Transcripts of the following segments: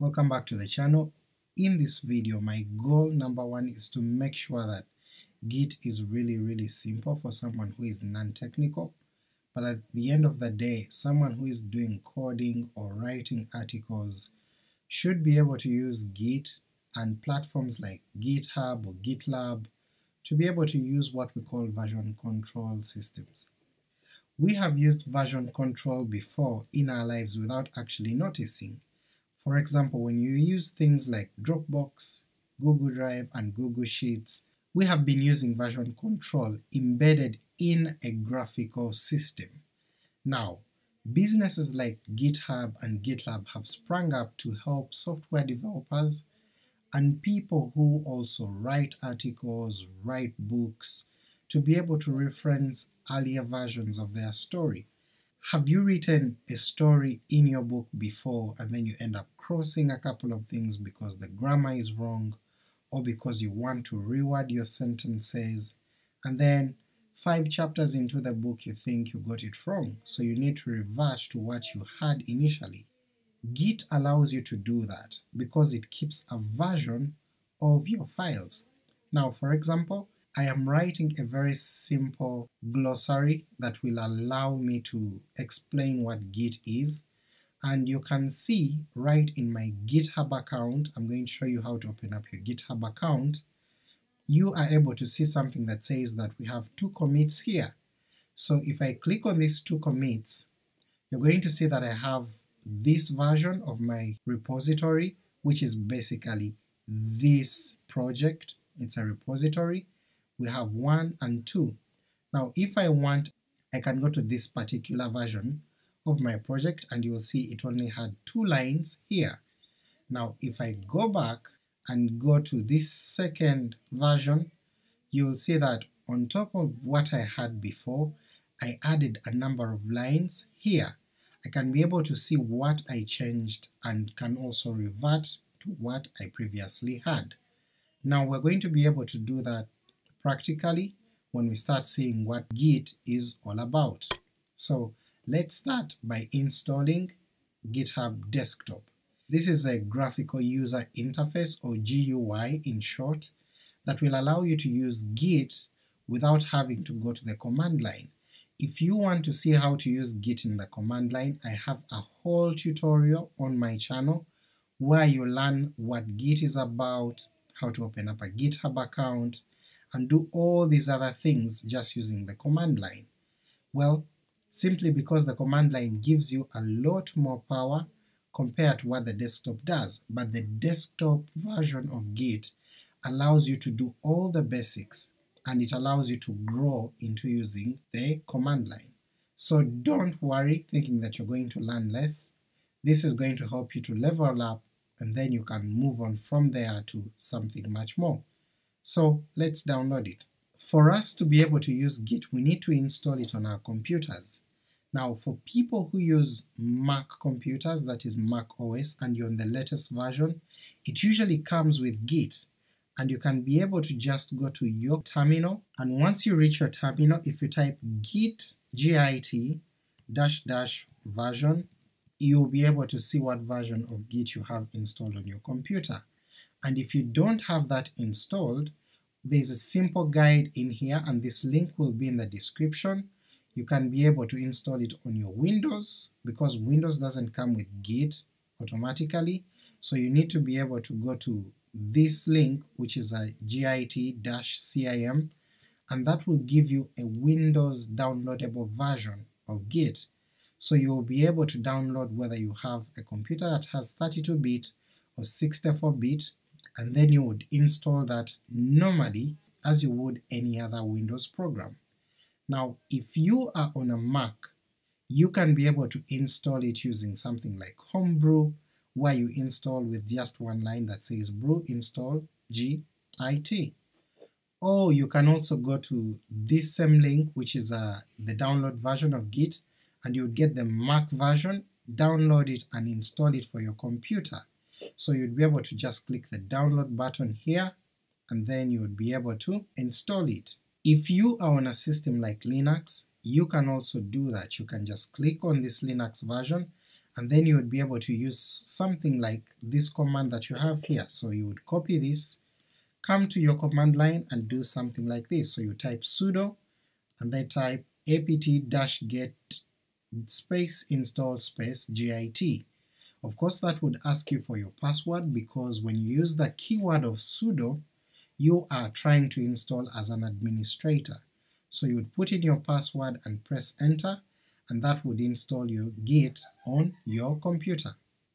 Welcome back to the channel. In this video, my goal number one is to make sure that Git is really simple for someone who is non-technical, but at the end of the day, someone who is doing coding or writing articles should be able to use Git and platforms like GitHub or GitLab to be able to use what we call version control systems. We have used version control before in our lives without actually noticing. For example, when you use things like Dropbox, Google Drive, and Google Sheets, we have been using version control embedded in a graphical system. Now, businesses like GitHub and GitLab have sprung up to help software developers and people who also write articles, write books, to be able to reference earlier versions of their story. Have you written a story in your book before and then you end up crossing a couple of things because the grammar is wrong or because you want to reword your sentences, and then 5 chapters into the book you think you got it wrong, so you need to revert to what you had initially? Git allows you to do that because it keeps a version of your files. Now, for example, I am writing a very simple glossary that will allow me to explain what Git is, and you can see right in my GitHub account, I'm going to show you how to open up your GitHub account, you are able to see something that says that we have 2 commits here. So if I click on these 2 commits, you're going to see that I have this version of my repository, which is basically this project. It's a repository. We have 1 and 2. Now if I want, I can go to this particular version of my project and you will see it only had 2 lines here. Now if I go back and go to this second version, you will see that on top of what I had before, I added a number of lines here. I can be able to see what I changed and can also revert to what I previously had. Now we're going to be able to do that practically when we start seeing what Git is all about. So let's start by installing GitHub Desktop. This is a graphical user interface, or GUI in short, that will allow you to use Git without having to go to the command line. If you want to see how to use Git in the command line, I have a whole tutorial on my channel where you learn what Git is about, how to open up a GitHub account, and do all these other things just using the command line. Well, simply because the command line gives you a lot more power compared to what the desktop does, but the desktop version of Git allows you to do all the basics, and it allows you to grow into using the command line. So don't worry thinking that you're going to learn less. This is going to help you to level up, and then you can move on from there to something much more. So let's download it. For us to be able to use Git, we need to install it on our computers. Now for people who use Mac computers, that is Mac OS, and you're on the latest version, it usually comes with Git, and you can be able to just go to your terminal, and once you reach your terminal, if you type git git --version, you'll be able to see what version of Git you have installed on your computer. And if you don't have that installed, there's a simple guide in here, and this link will be in the description. You can be able to install it on your Windows, because Windows doesn't come with Git automatically, so you need to be able to go to this link, which is a git-cim, and that will give you a Windows downloadable version of Git. So you'll be able to download whether you have a computer that has 32-bit or 64-bit, and then you would install that normally as you would any other Windows program. Now if you are on a Mac, you can be able to install it using something like Homebrew, where you install with just 1 line that says brew install git. Or you can also go to this same link, which is the download version of Git, and you'd get the Mac version, download it and install it for your computer. So you'd be able to just click the download button here, and then you would be able to install it. If you are on a system like Linux, you can also do that. You can just click on this Linux version and then you would be able to use something like this command that you have here. So you would copy this, come to your command line and do something like this. So you type sudo and then type apt-get space install space git. Of course that would ask you for your password, because when you use the keyword of sudo you are trying to install as an administrator. So you would put in your password and press enter, and that would install your Git on your computer.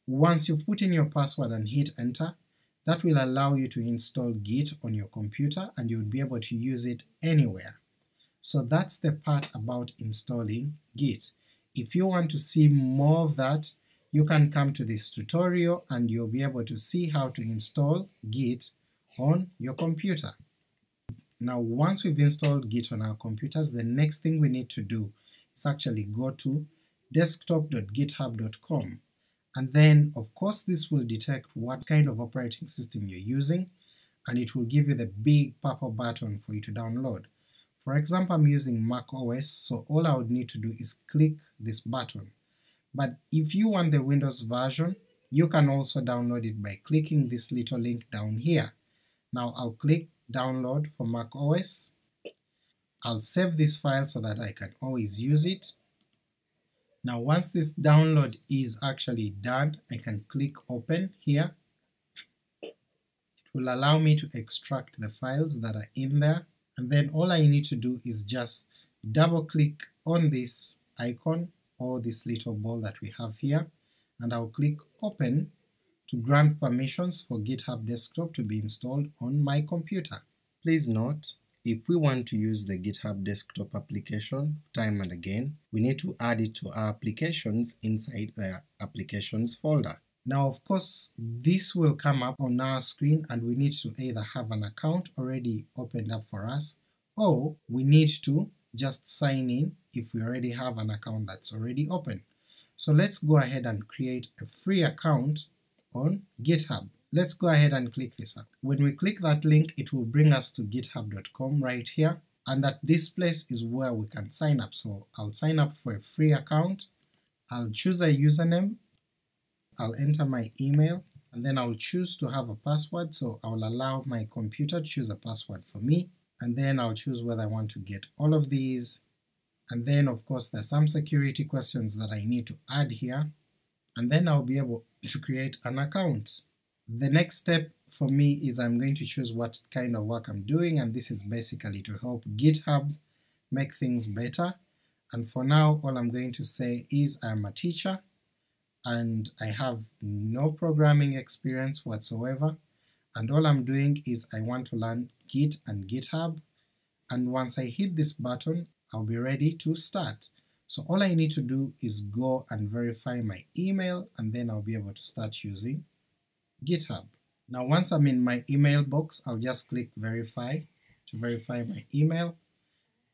Once you've put in your password and hit enter, that will allow you to install Git on your computer and you would be able to use it anywhere. So that's the part about installing Git. If you want to see more of that, you can come to this tutorial and you'll be able to see how to install Git on your computer. Now once we've installed Git on our computers, the next thing we need to do is actually go to desktop.github.com, and then of course this will detect what kind of operating system you're using and it will give you the big purple button for you to download. For example, I'm using Mac OS, so all I would need to do is click this button. But if you want the Windows version, you can also download it by clicking this little link down here. Now I'll click download for Mac OS, I'll save this file so that I can always use it. Now once this download is actually done, I can click open here. It will allow me to extract the files that are in there, and then all I need to do is just double click on this icon or this little ball that we have here, and I'll click open to grant permissions for GitHub Desktop to be installed on my computer. Please note, if we want to use the GitHub Desktop application time and again, we need to add it to our applications inside the applications folder. Now of course this will come up on our screen and we need to either have an account already opened up for us, or we need to just sign in if we already have an account that's already open. So let's go ahead and create a free account on GitHub. Let's go ahead and click this up. When we click that link it will bring us to github.com right here, and at this place is where we can sign up. So I'll sign up for a free account, I'll choose a username, I'll enter my email, and then I'll choose to have a password, so I'll allow my computer to choose a password for me, and then I'll choose whether I want to get all of these, and then of course there's some security questions that I need to add here, and then I'll be able to create an account. The next step for me is I'm going to choose what kind of work I'm doing, and this is basically to help GitHub make things better, and for now all I'm going to say is I'm a teacher and I have no programming experience whatsoever, and all I'm doing is I want to learn Git and GitHub, and once I hit this button I'll be ready to start. So all I need to do is go and verify my email, and then I'll be able to start using GitHub. Now once I'm in my email box I'll just click verify to verify my email,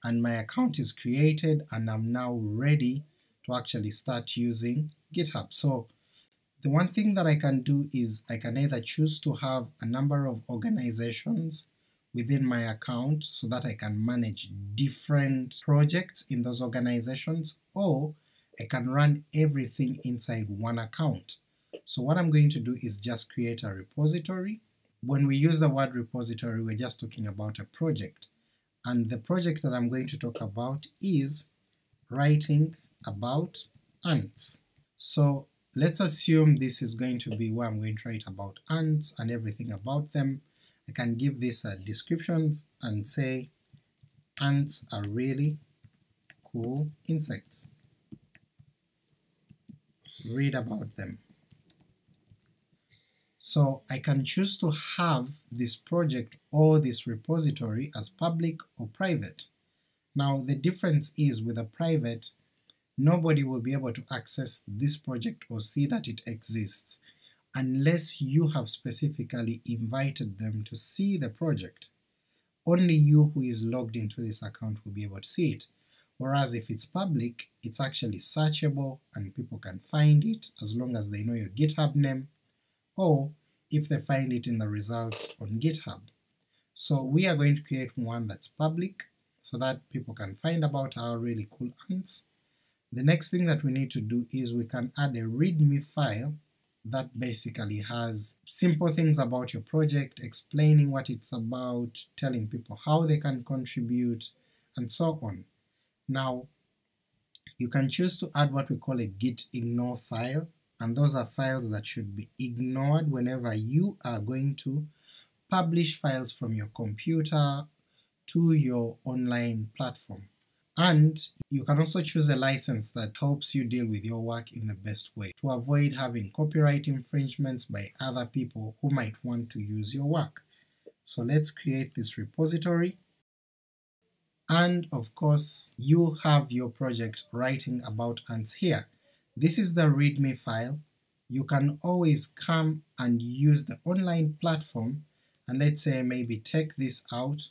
and my account is created and I'm now ready to actually start using GitHub. So the one thing that I can do is I can either choose to have a number of organizations within my account so that I can manage different projects in those organizations, or I can run everything inside one account. So what I'm going to do is just create a repository. When we use the word repository we're just talking about a project, and the project that I'm going to talk about is writing about ants. So let's assume this is going to be where I'm going to write about ants and everything about them. I can give this a description and say ants are really cool insects, read about them. So I can choose to have this project or this repository as public or private. Now the difference is with a private, nobody will be able to access this project or see that it exists, unless you have specifically invited them to see the project. Only you who is logged into this account will be able to see it, whereas if it's public it's actually searchable and people can find it as long as they know your GitHub name, or if they find it in the results on GitHub. So we are going to create one that's public so that people can find about our really cool ants, The next thing that we need to do is we can add a README file that basically has simple things about your project, explaining what it's about, telling people how they can contribute, and so on. Now, you can choose to add what we call a git ignore file, and those are files that should be ignored whenever you are going to publish files from your computer to your online platform. And you can also choose a license that helps you deal with your work in the best way, to avoid having copyright infringements by other people who might want to use your work. So let's create this repository. And of course, you have your project writing about ants here. This is the README file. You can always come and use the online platform, and let's say maybe take this out,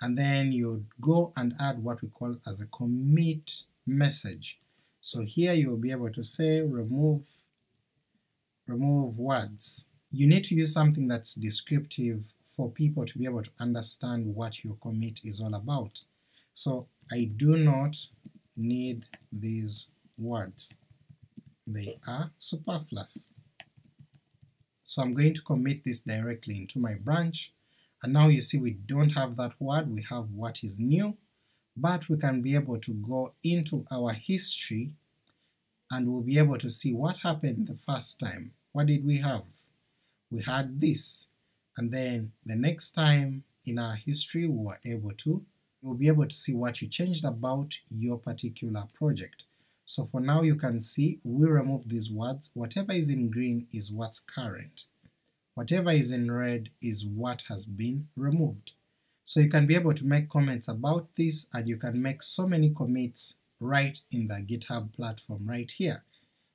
and then you go and add what we call as a commit message. So here you'll be able to say remove words. You need to use something that's descriptive for people to be able to understand what your commit is all about. So I do not need these words, they are superfluous. So I'm going to commit this directly into my branch. And now you see we don't have that word, we have what is new, but we can be able to go into our history and we'll be able to see what happened the first time. What did we have? We had this, and then the next time in our history we were able to, you'll be able to see what you changed about your particular project. So for now you can see we removed these words, whatever is in green is what's current. Whatever is in red is what has been removed. So you can be able to make comments about this, and you can make so many commits right in the GitHub platform right here.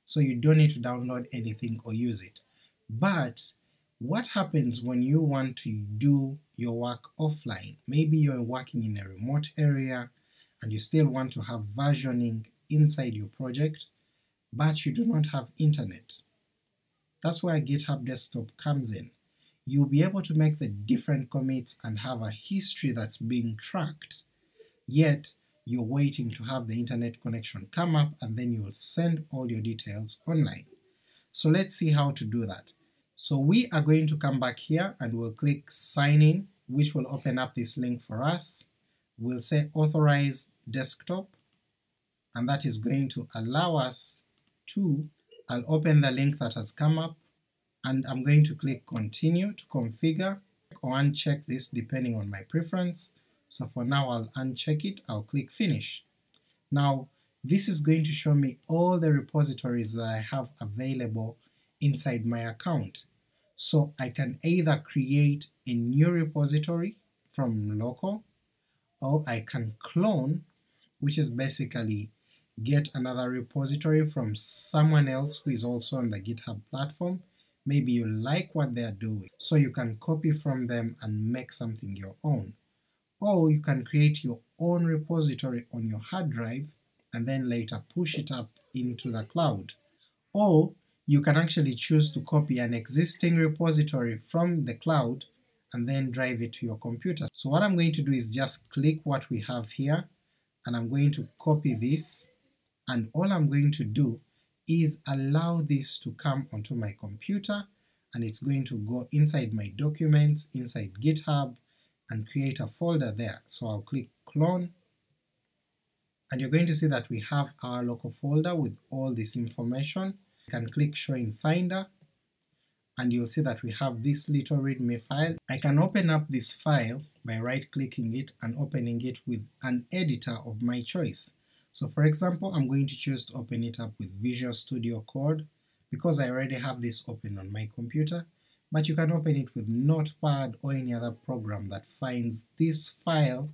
So you don't need to download anything or use it. But what happens when you want to do your work offline? Maybe you're working in a remote area and you still want to have versioning inside your project, but you do not have internet. That's where GitHub Desktop comes in. You'll be able to make the different commits and have a history that's being tracked, yet you're waiting to have the internet connection come up, and then you'll send all your details online. So let's see how to do that. So we are going to come back here and we'll click sign in, which will open up this link for us. We'll say authorize desktop, and that is going to allow us to I'll open the link that has come up, and I'm going to click continue to configure or uncheck this depending on my preference. So for now I'll uncheck it, I'll click finish. Now this is going to show me all the repositories that I have available inside my account. So I can either create a new repository from local, or I can clone, which is basically get another repository from someone else who is also on the GitHub platform. Maybe you like what they are doing, so you can copy from them and make something your own. Or you can create your own repository on your hard drive and then later push it up into the cloud. Or you can actually choose to copy an existing repository from the cloud and then drive it to your computer. So what I'm going to do is just click what we have here, and I'm going to copy this. And all I'm going to do is allow this to come onto my computer, and it's going to go inside my documents, inside GitHub, and create a folder there. So I'll click clone, and you're going to see that we have our local folder with all this information. You can click show in Finder, and you'll see that we have this little README file. I can open up this file by right-clicking it and opening it with an editor of my choice. So for example, I'm going to choose to open it up with Visual Studio Code, because I already have this open on my computer, but you can open it with Notepad or any other program that finds this file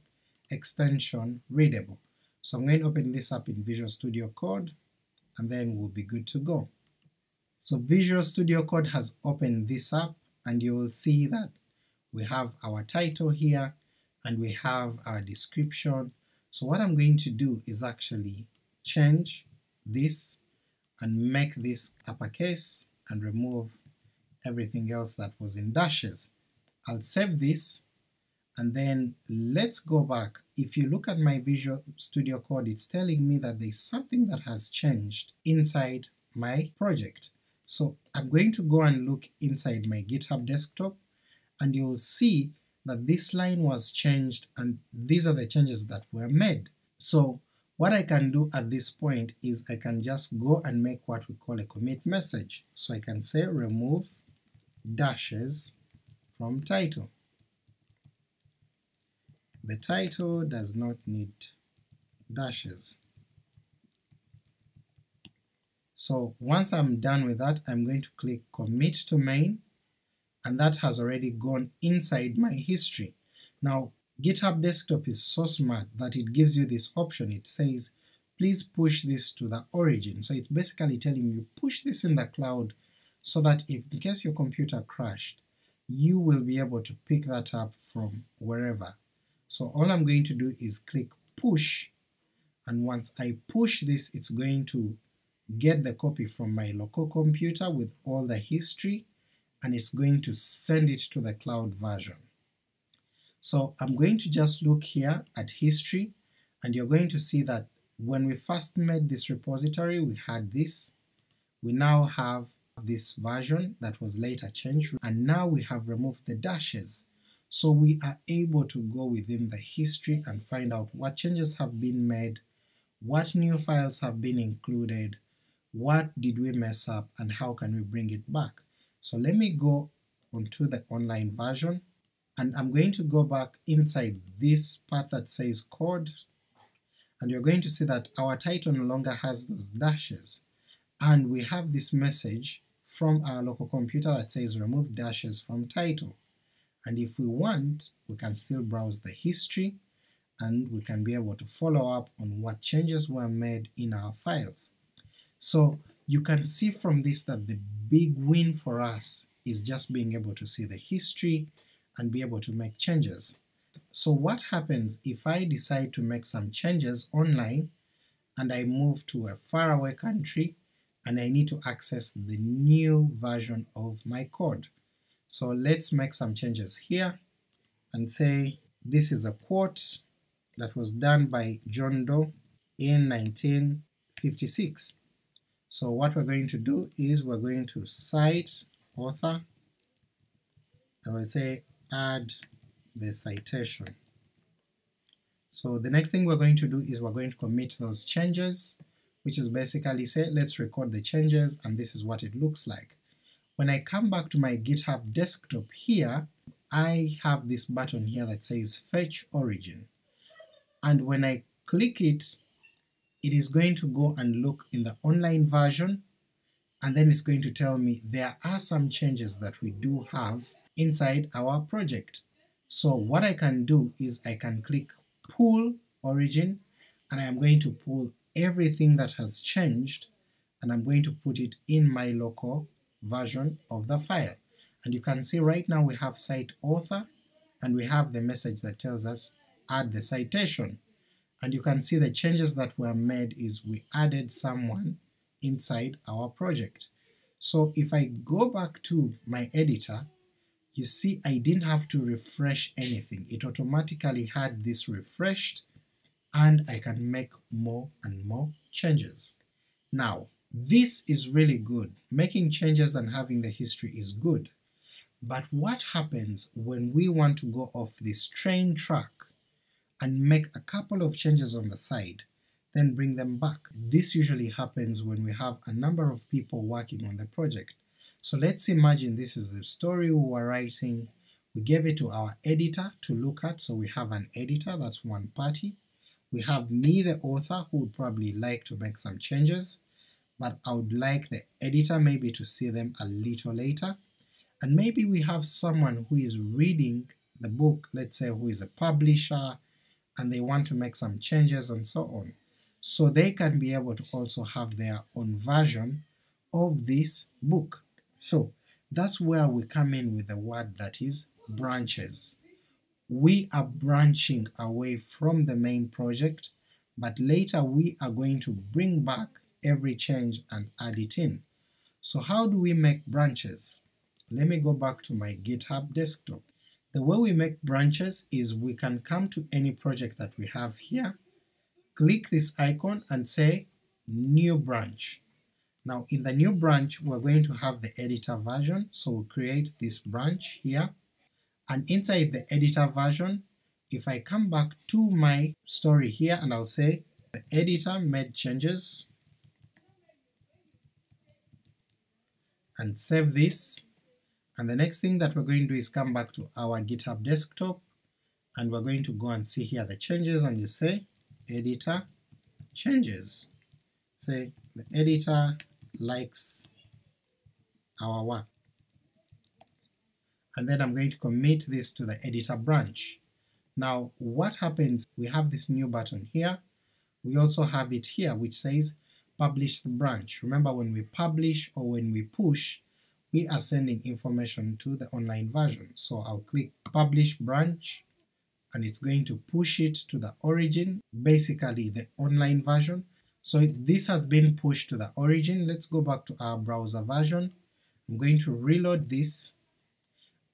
extension readable. So I'm going to open this up in Visual Studio Code, and then we'll be good to go. So Visual Studio Code has opened this up, and you will see that we have our title here, and we have our description. So what I'm going to do is actually change this and make this uppercase and remove everything else that was in dashes. I'll save this, And then let's go back. If you look at my Visual Studio Code, it's telling me that there's something that has changed inside my project. So I'm going to go and look inside my GitHub desktop, and you'll see that this line was changed and these are the changes that were made. So what I can do at this point is I can just go and make what we call a commit message. So I can say remove dashes from title. The title does not need dashes. So once I'm done with that, I'm going to click commit to main, and that has already gone inside my history. Now GitHub Desktop is so smart that it gives you this option. It says please push this to the origin, so it's basically telling you push this in the cloud so that if in case your computer crashed, you will be able to pick that up from wherever. So all I'm going to do is click push, and once I push this, it's going to get the copy from my local computer with all the history, and it's going to send it to the cloud version. So I'm going to just look here at history, and you're going to see that when we first made this repository, we had this. We now have this version that was later changed, and now we have removed the dashes. So we are able to go within the history and find out what changes have been made, what new files have been included, what did we mess up, and how can we bring it back. So let me go onto the online version, and I'm going to go back inside this part that says code, and you're going to see that our title no longer has those dashes, and we have this message from our local computer that says remove dashes from title. And if we want, we can still browse the history, and we can be able to follow up on what changes were made in our files. So you can see from this that the big win for us is just being able to see the history and be able to make changes. So what happens if I decide to make some changes online, and I move to a faraway country, and I need to access the new version of my code? So let's make some changes here and say this is a quote that was done by John Doe in 1956. So what we're going to do is we're going to cite author, and we'll say add the citation. So the next thing we're going to do is we're going to commit those changes, which is basically say let's record the changes, and this is what it looks like. When I come back to my GitHub desktop here, I have this button here that says fetch origin, and when I click it, it is going to go and look in the online version, and then it's going to tell me there are some changes that we do have inside our project. So what I can do is I can click pull origin, and I am going to pull everything that has changed, and I'm going to put it in my local version of the file. And you can see right now we have cite author, and we have the message that tells us add the citation, and you can see the changes that were made is we added someone inside our project. So if I go back to my editor, you see I didn't have to refresh anything, it automatically had this refreshed, and I can make more and more changes. Now this is really good. Making changes and having the history is good, but what happens when we want to go off this train track and make a couple of changes on the side, then bring them back? This usually happens when we have a number of people working on the project. So let's imagine this is the story we were writing, we gave it to our editor to look at, so we have an editor, that's one party, we have me the author who would probably like to make some changes, but I would like the editor maybe to see them a little later, and maybe we have someone who is reading the book, let's say who is a publisher, and they want to make some changes and so on, so they can be able to also have their own version of this book. So that's where we come in with the word that is branches. We are branching away from the main project, but later we are going to bring back every change and add it in. So how do we make branches? Let me go back to my GitHub desktop. The way we make branches is we can come to any project that we have here, click this icon and say new branch. Now in the new branch we're going to have the editor version, so we'll create this branch here, and inside the editor version, if I come back to my story here and I'll say the editor made changes and save this. And the next thing that we're going to do is come back to our GitHub desktop and we're going to go and see here the changes, and you say editor changes. Say the editor likes our work. And then I'm going to commit this to the editor branch. Now what happens, we have this new button here, we also have it here which says publish the branch. Remember when we publish or when we push, we are sending information to the online version. So I'll click publish branch and it's going to push it to the origin, basically the online version. So this has been pushed to the origin. Let's go back to our browser version. I'm going to reload this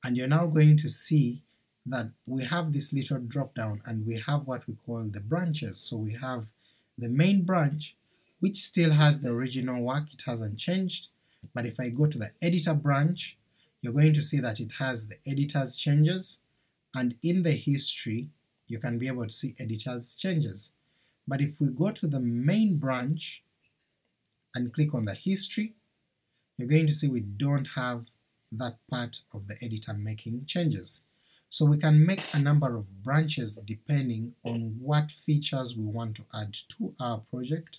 and you're now going to see that we have this little drop down and we have what we call the branches. So we have the main branch which still has the original work, it hasn't changed. But if I go to the editor branch, you're going to see that it has the editor's changes, and in the history you can be able to see editor's changes. But if we go to the main branch and click on the history, you're going to see we don't have that part of the editor making changes. So we can make a number of branches depending on what features we want to add to our project,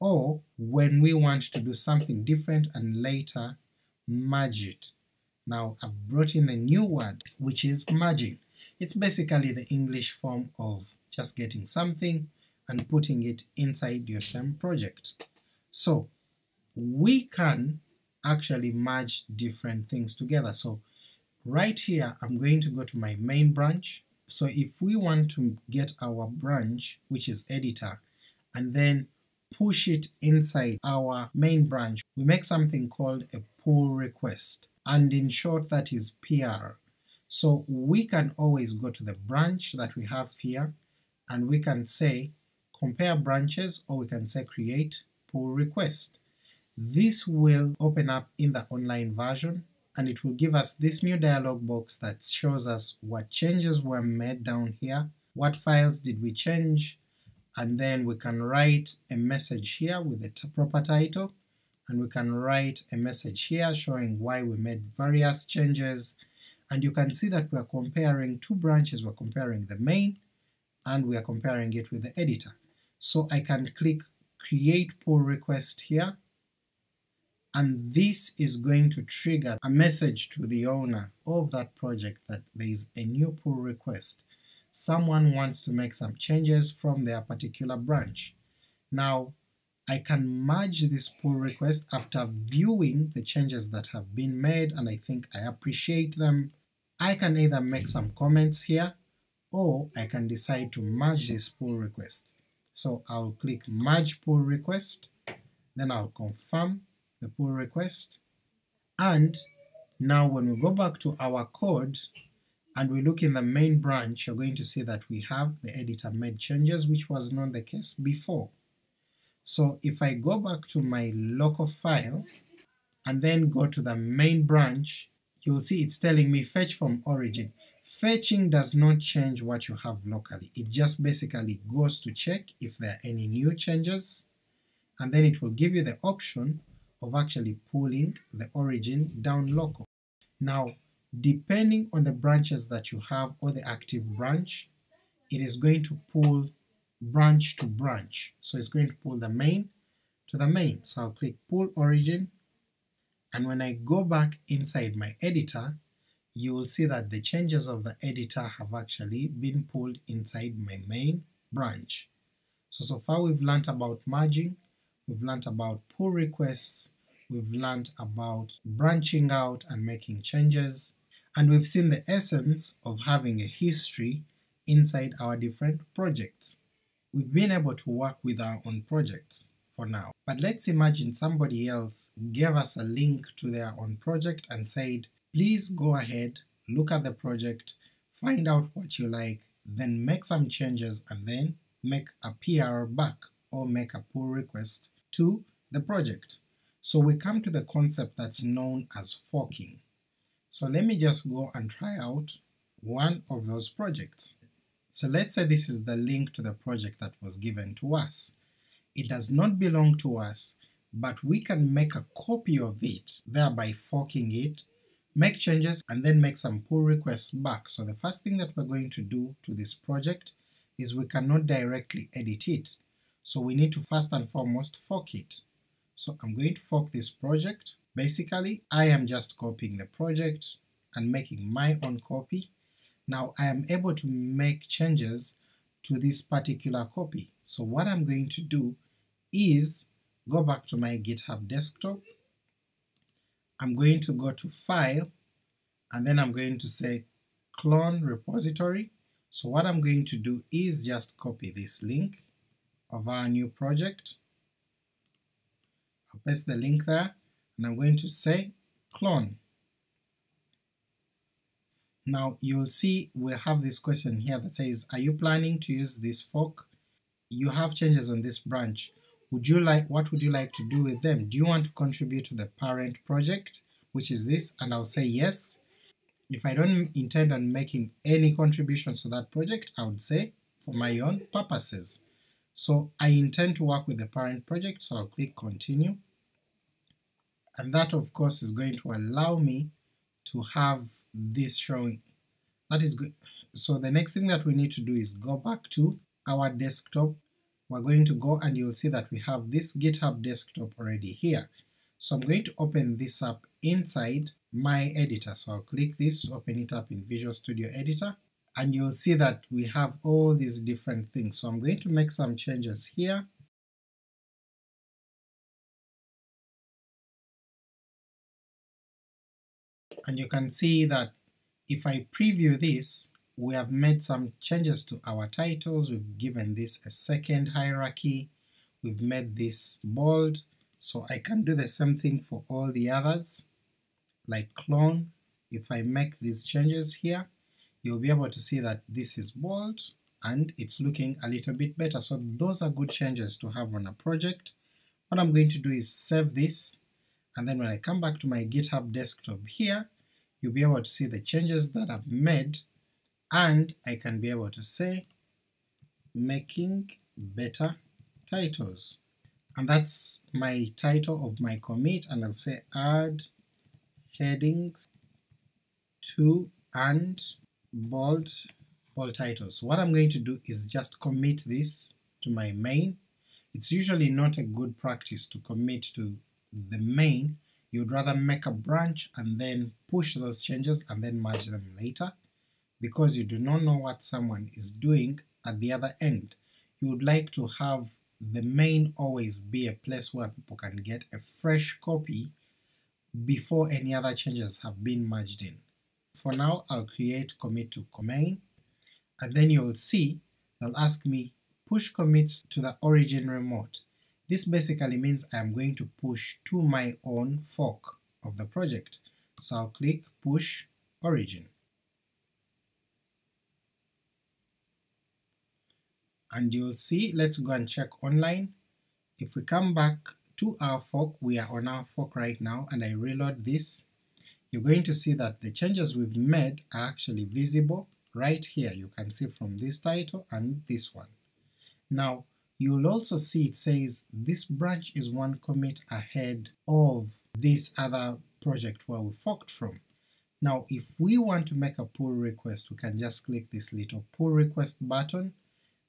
or when we want to do something different and later merge it. Now I've brought in a new word which is merging. It's basically the English form of just getting something and putting it inside your same project. So we can actually merge different things together. So right here I'm going to go to my main branch, so if we want to get our branch which is editor and then push it inside our main branch, we make something called a pull request, and in short that is PR. So we can always go to the branch that we have here and we can say compare branches, or we can say create pull request. This will open up in the online version and it will give us this new dialog box that shows us what changes were made down here, what files did we change, and then we can write a message here with the proper title, and we can write a message here showing why we made various changes, and you can see that we are comparing two branches, we're comparing the main and we are comparing it with the editor. So I can click create pull request here, and this is going to trigger a message to the owner of that project that there is a new pull request. Someone wants to make some changes from their particular branch. Now I can merge this pull request after viewing the changes that have been made, and I think I appreciate them. I can either make some comments here or I can decide to merge this pull request. So I'll click merge pull request, then I'll confirm the pull request, and now when we go back to our code and we look in the main branch, you're going to see that we have the editor made changes, which was not the case before. So if I go back to my local file and then go to the main branch, you'll see it's telling me fetch from origin. Fetching does not change what you have locally, it just basically goes to check if there are any new changes, and then it will give you the option of actually pulling the origin down local. Now depending on the branches that you have or the active branch, it is going to pull branch to branch. So it's going to pull the main to the main. So I'll click pull origin, and when I go back inside my editor, you will see that the changes of the editor have actually been pulled inside my main branch. So far we've learnt about merging, we've learnt about pull requests, we've learnt about branching out and making changes, and we've seen the essence of having a history inside our different projects. We've been able to work with our own projects for now, but let's imagine somebody else gave us a link to their own project and said, please go ahead look at the project, find out what you like, then make some changes and then make a PR back or make a pull request to the project. So we come to the concept that's known as forking. So let me just go and try out one of those projects. So let's say this is the link to the project that was given to us. It does not belong to us, but we can make a copy of it, thereby forking it, make changes and then make some pull requests back. So the first thing that we're going to do to this project is we cannot directly edit it, so we need to first and foremost fork it. So I'm going to fork this project. Basically I am just copying the project and making my own copy. Now I am able to make changes to this particular copy, so what I'm going to do is go back to my GitHub desktop, I'm going to go to File, and then I'm going to say Clone Repository. So what I'm going to do is just copy this link of our new project, I'll paste the link there, and I'm going to say Clone. Now you'll see we have this question here that says, are you planning to use this fork? You have changes on this branch. What would you like to do with them? Do you want to contribute to the parent project, which is this? And I'll say yes. If I don't intend on making any contributions to that project, I would say for my own purposes. So I intend to work with the parent project, so I'll click continue. And that of course is going to allow me to have this showing. That is good. So the next thing that we need to do is go back to our desktop. We're going to go and you'll see that we have this GitHub desktop already here. So I'm going to open this up inside my editor, so I'll click this, open it up in Visual Studio Editor, and you'll see that we have all these different things. So I'm going to make some changes here. And you can see that if I preview this, we have made some changes to our titles, we've given this a second hierarchy, we've made this bold, so I can do the same thing for all the others, like clone. If I make these changes here, you'll be able to see that this is bold and it's looking a little bit better, so those are good changes to have on a project. What I'm going to do is save this, and then when I come back to my GitHub desktop here, you'll be able to see the changes that I've made, and I can be able to say making better titles, and that's my title of my commit, and I'll say add headings to and bold titles. What I'm going to do is just commit this to my main. It's usually not a good practice to commit to the main, you'd rather make a branch and then push those changes and then merge them later, because you do not know what someone is doing at the other end. You would like to have the main always be a place where people can get a fresh copy before any other changes have been merged in. For now I'll create commit to main, and then you'll see they'll ask me push commits to the origin remote. This basically means I'm going to push to my own fork of the project, so I'll click push origin. And you'll see, let's go and check online. If we come back to our fork, we are on our fork right now, and I reload this, you're going to see that the changes we've made are actually visible right here. You can see from this title and this one. Now you'll also see it says this branch is one commit ahead of this other project where we forked from. Now if we want to make a pull request, we can just click this little pull request button,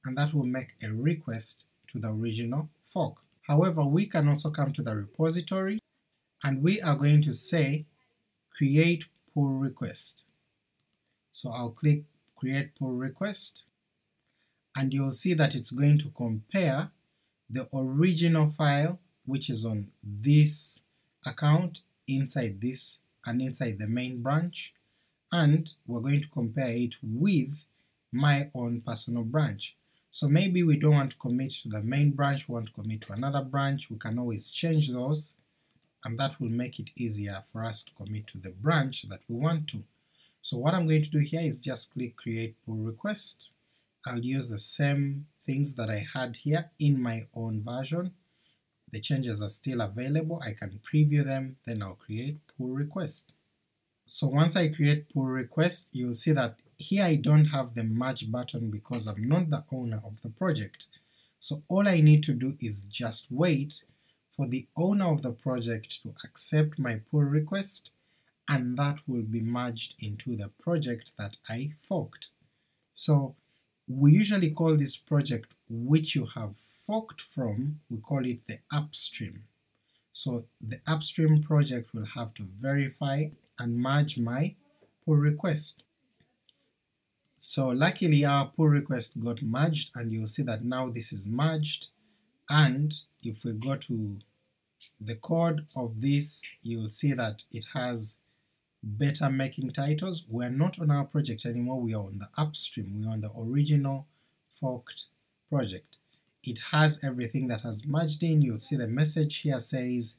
and that will make a request to the original fork. However, we can also come to the repository, and we are going to say create pull request. So I'll click create pull request, and you'll see that it's going to compare the original file, which is on this account, inside this and inside the main branch, and we're going to compare it with my own personal branch. So maybe we don't want to commit to the main branch, we want to commit to another branch, we can always change those, and that will make it easier for us to commit to the branch that we want to. So what I'm going to do here is just click create pull request. I'll use the same things that I had here in my own version. The changes are still available, I can preview them, then I'll create pull request. So once I create pull request, you'll see that here I don't have the merge button because I'm not the owner of the project. So all I need to do is just wait for the owner of the project to accept my pull request, and that will be merged into the project that I forked. So we usually call this project which you have forked from, we call it the upstream. So the upstream project will have to verify and merge my pull request. So luckily our pull request got merged, and you'll see that now this is merged, and if we go to the code of this, you'll see that it has better making titles. We're not on our project anymore, we are on the upstream, we are on the original forked project. It has everything that has merged in. You'll see the message here says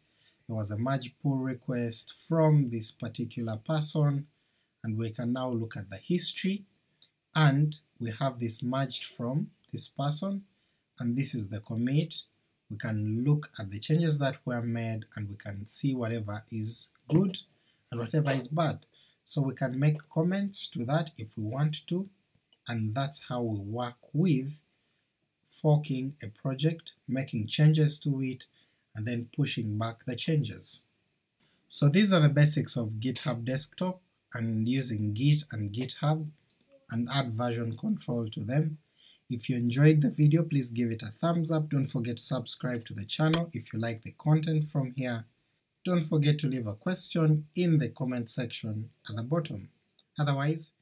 there was a merge pull request from this particular person, and we can now look at the history, and we have this merged from this person, and this is the commit. We can look at the changes that were made, and we can see whatever is good and whatever is bad. So we can make comments to that if we want to, and that's how we work with forking a project, making changes to it, and then pushing back the changes. So these are the basics of GitHub Desktop, and using Git and GitHub, and add version control to them. If you enjoyed the video, please give it a thumbs up, don't forget to subscribe to the channel if you like the content from here, don't forget to leave a question in the comment section at the bottom. Otherwise,